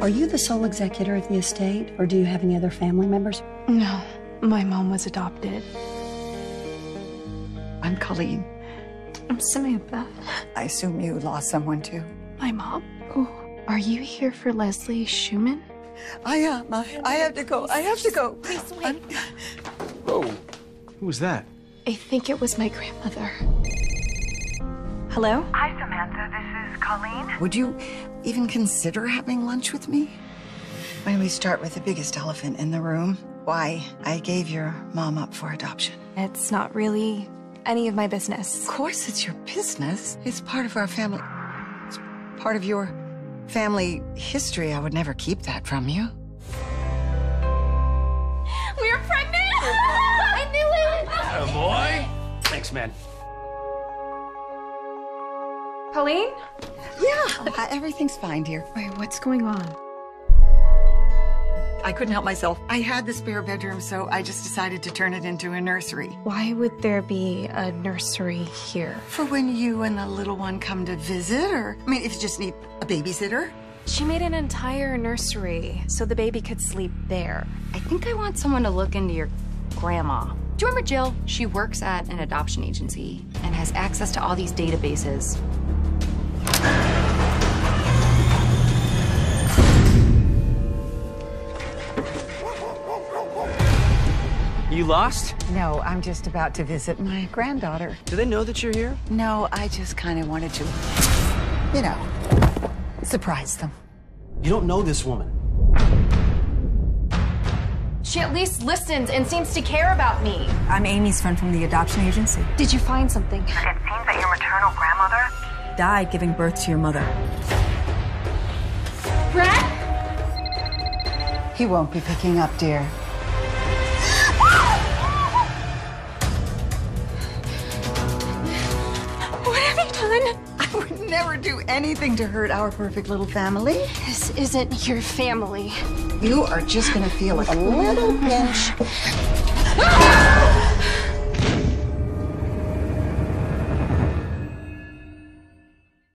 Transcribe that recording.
Are you the sole executor of the estate, or do you have any other family members? No, my mom was adopted. I'm Colleen. I'm Samantha. I assume you lost someone too. My mom? Oh, are you here for Leslie Schumann? I am. I have to go. I have to go. Please wait. Whoa, who was that? I think it was my grandmother. Hello? Hi, Samantha. This is Colleen. Would you even consider having lunch with me? Why don't we start with the biggest elephant in the room? Why I gave your mom up for adoption. It's not really any of my business. Of course it's your business. It's part of our family. It's part of your family history. I would never keep that from you. We are pregnant! I knew it! Oh, boy. Thanks, man. Pauline? Yeah, everything's fine, dear. Wait, what's going on? I couldn't help myself. I had the spare bedroom, so I just decided to turn it into a nursery. Why would there be a nursery here? For when you and the little one come to visit, or, I mean, if you just need a babysitter. She made an entire nursery so the baby could sleep there. I think I want someone to look into your grandma. Do you remember Jill? She works at an adoption agency and has access to all these databases. You lost? No, I'm just about to visit my granddaughter. Do they know that you're here? No, I just kind of wanted to, you know, surprise them. You don't know this woman. She at least listens and seems to care about me. I'm Amy's friend from the adoption agency. Did you find something? It seems that your maternal grandmother died giving birth to your mother. Brett? He won't be picking up, dear. I would never do anything to hurt our perfect little family. This isn't your family. You are just gonna feel like a little pinch.